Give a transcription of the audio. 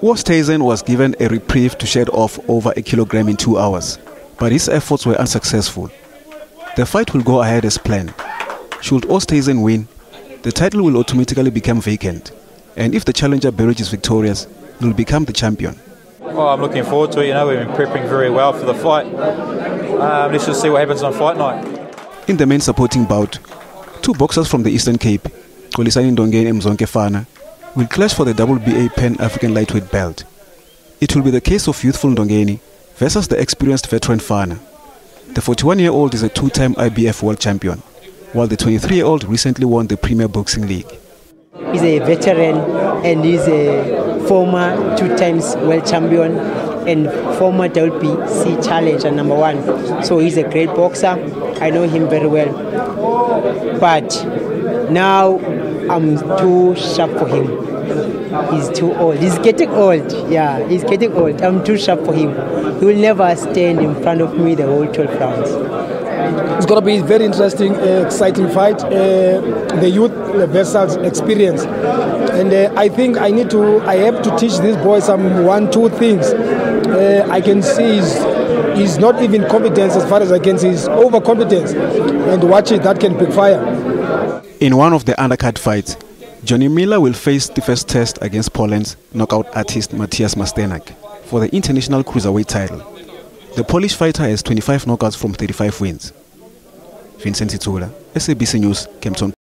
Oosthuizen was given a reprieve to shed off over a kilogram in 2 hours, but his efforts were unsuccessful. The fight will go ahead as planned. Should Oosthuizen win, the title will automatically become vacant, and if the challenger Berridge is victorious, he will become the champion. Well, I'm looking forward to it. You know, we've been prepping very well for the fight. Let's just see what happens on fight night. In the main supporting bout, two boxers from the Eastern Cape, Xolisani Ndongeni and Mzonkefana, will clash for the WBA Pan African lightweight belt. It will be the case of youthful Ndongeni versus the experienced veteran Fana. The 41-year-old is a two-time IBF world champion, while the 23-year-old recently won the Premier Boxing League. He's a veteran and he's a former two-times world champion and former WBC challenger #1. So he's a great boxer. I know him very well. But now I'm too sharp for him. He's too old. He's getting old. Yeah, he's getting old. I'm too sharp for him. He will never stand in front of me the whole 12 rounds. It's going to be a very interesting, exciting fight, the youth versus experience. And I think I have to teach these boys some 1-2 things. I can see he's not even confidence as far as I can see, he's overconfidence. And watch it, that can backfire. In one of the undercard fights, Johnny Miller will face the first test against Poland's knockout artist Matthias Mastenak for the international cruiserweight title. The Polish fighter has 25 knockouts from 35 wins. Vincent Itura, SABC News, Kempton.